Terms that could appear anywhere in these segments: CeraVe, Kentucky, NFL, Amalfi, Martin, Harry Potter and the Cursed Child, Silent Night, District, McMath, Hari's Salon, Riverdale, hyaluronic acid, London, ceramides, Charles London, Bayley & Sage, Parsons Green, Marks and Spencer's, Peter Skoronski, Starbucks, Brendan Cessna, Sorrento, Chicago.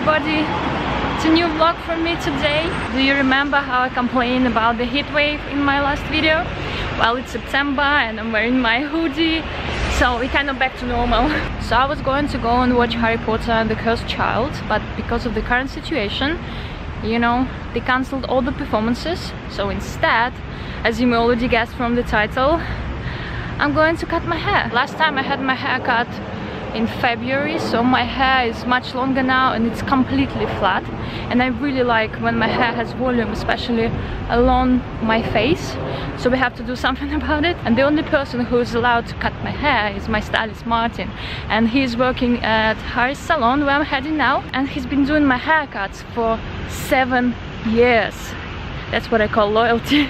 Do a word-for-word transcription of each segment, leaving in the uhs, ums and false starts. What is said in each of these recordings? everybody, it's a new vlog from me today. Do you remember how I complained about the heat wave in my last video? Well, it's September and I'm wearing my hoodie, so we're kind of back to normal. So I was going to go and watch Harry Potter and the Cursed Child, but because of the current situation, you know, they cancelled all the performances. So instead, as you may already guessed from the title, I'm going to cut my hair. Last time I had my hair cut in February, so my hair is much longer now and it's completely flat, and I really like when my hair has volume, especially along my face. So we have to do something about it, and the only person who is allowed to cut my hair is my stylist Martin, and he's working at Hari's Salon where I'm heading now, and he's been doing my haircuts for seven years. That's what I call loyalty.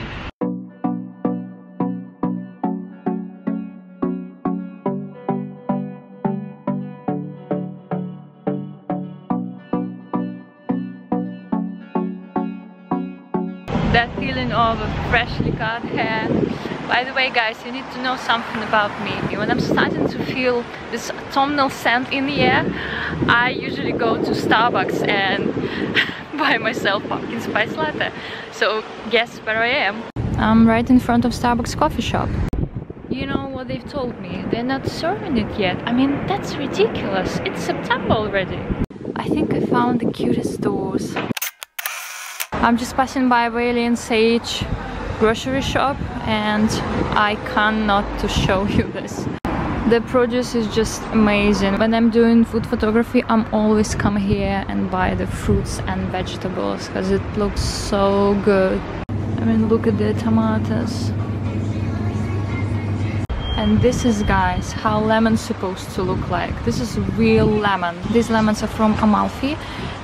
That feeling of a freshly cut hair. By the way, guys, you need to know something about me. When I'm starting to feel this autumnal scent in the air, I usually go to Starbucks and buy myself pumpkin spice latte. So guess where I am? I'm right in front of Starbucks coffee shop. You know what they've told me? They're not serving it yet. I mean, that's ridiculous. It's September already. I think I found the cutest doors. I'm just passing by Bailey and Sage grocery shop, and I cannot to show you this. The produce is just amazing. When I'm doing food photography, I'm always come here and buy the fruits and vegetables because it looks so good. I mean, look at the tomatoes. And this is, guys, how lemon's supposed to look like. This is real lemon. These lemons are from Amalfi.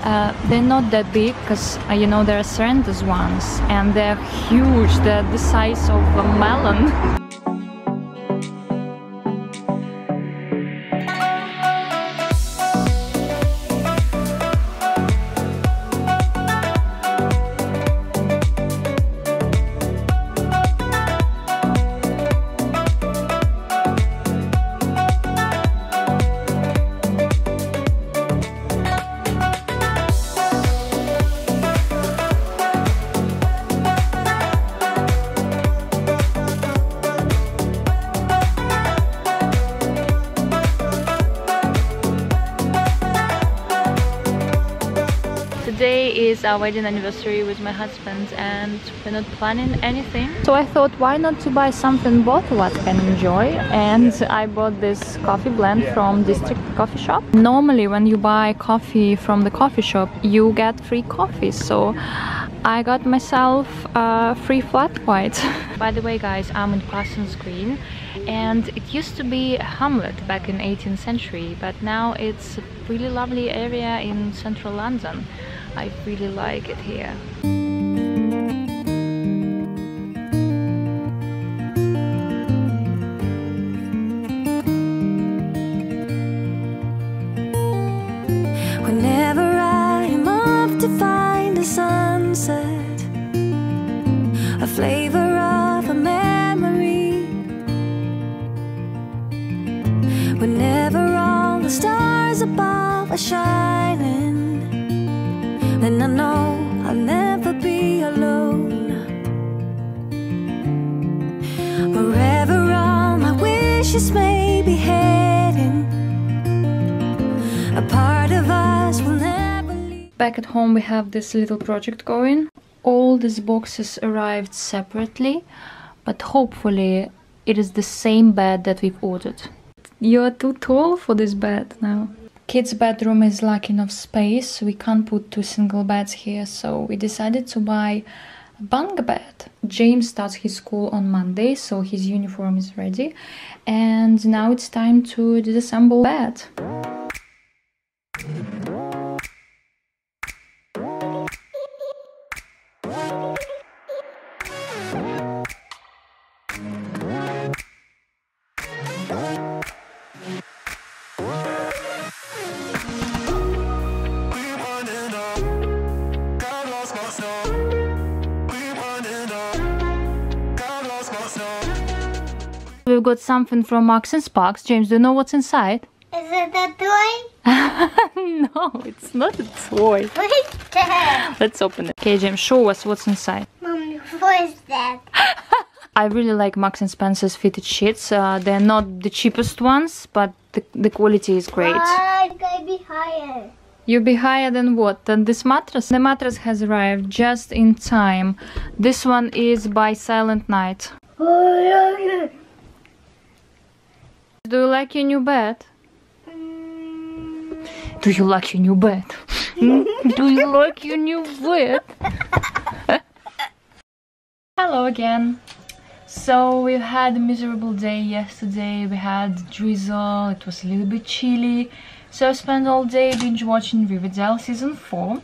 Uh, they're not that big because, uh, you know, there are Sorrento's ones, and they're huge. They're the size of a melon. Today is our wedding anniversary with my husband, and we're not planning anything. So I thought, why not to buy something both of us can enjoy, and I bought this coffee blend from District coffee shop. Normally when you buy coffee from the coffee shop, you get free coffee, so I got myself a free flat white. By the way, guys, I'm in Parsons Green, and it used to be a hamlet back in eighteenth century, but now it's a really lovely area in central London. I really like it here. Whenever I'm off to find a sunset, a flavor of a memory, whenever all the stars above are shining, and I know I'll never be alone. Wherever all my wishes may be heading, a part of us will never leave. Back at home we have this little project going. All these boxes arrived separately, but hopefully it is the same bed that we've ordered. You're too tall for this bed now. Kids' bedroom is lacking of space, we can't put two single beds here, so we decided to buy a bunk bed. James starts his school on Monday, so his uniform is ready, and now it's time to disassemble bed. We've got something from Marks and Spencer's. James, do you know what's inside? Is it a toy? No, it's not a toy. What is that? Let's open it. Okay, James, show us what's inside. Mom, what is that? I really like Marks and Spencer's fitted sheets. Uh, they're not the cheapest ones, but the, the quality is great. Why can I be higher? You'll be higher than what? Than this mattress? The mattress has arrived just in time. This one is by Silent Night. Do you like your new bed? Do you like your new bed? Do you like your new bed? Hello again. So we had a miserable day yesterday. We had drizzle, it was a little bit chilly. So I spent all day binge watching Riverdale season four.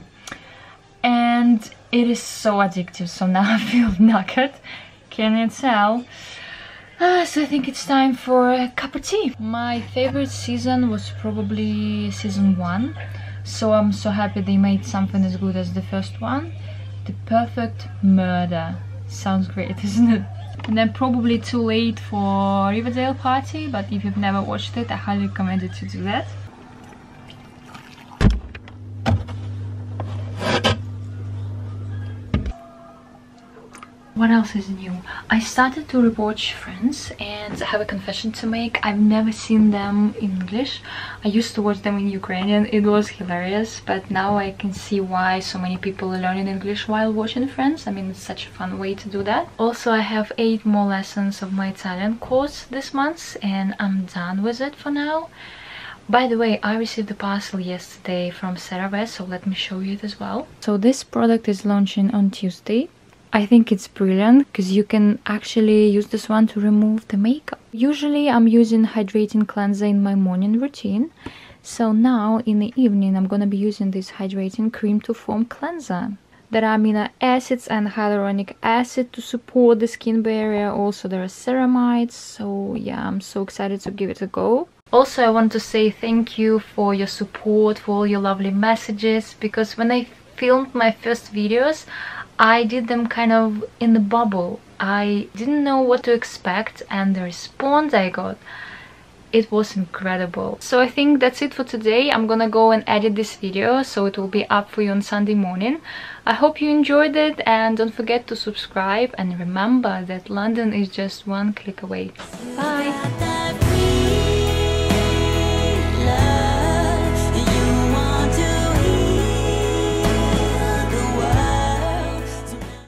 And it is so addictive, so now I feel knackered. Can you tell? Uh, so I think it's time for a cup of tea. My favorite season was probably season one. So I'm so happy they made something as good as the first one. The Perfect Murder. Sounds great, isn't it? And then probably too late for Riverdale party, but if you've never watched it, I highly recommend you to do that. What else is new? I started to rewatch Friends, and I have a confession to make. I've never seen them in English. I used to watch them in Ukrainian. It was hilarious, but now I can see why so many people are learning English while watching Friends. I mean, it's such a fun way to do that. Also, I have eight more lessons of my Italian course this month, and I'm done with it for now. By the way, I received a parcel yesterday from CeraVe, so let me show you it as well. So this product is launching on Tuesday. I think it's brilliant because you can actually use this one to remove the makeup. Usually I'm using hydrating cleanser in my morning routine. So now in the evening I'm gonna be using this hydrating cream to form cleanser. There are amino acids and hyaluronic acid to support the skin barrier. Also there are ceramides. So yeah, I'm so excited to give it a go. Also, I want to say thank you for your support, for all your lovely messages, because when I filmed my first videos, I did them kind of in the bubble. I didn't know what to expect, and the response I got, it was incredible. So I think that's it for today. I'm gonna go and edit this video, so it will be up for you on Sunday morning. I hope you enjoyed it, and don't forget to subscribe, and remember that London is just one click away. Bye!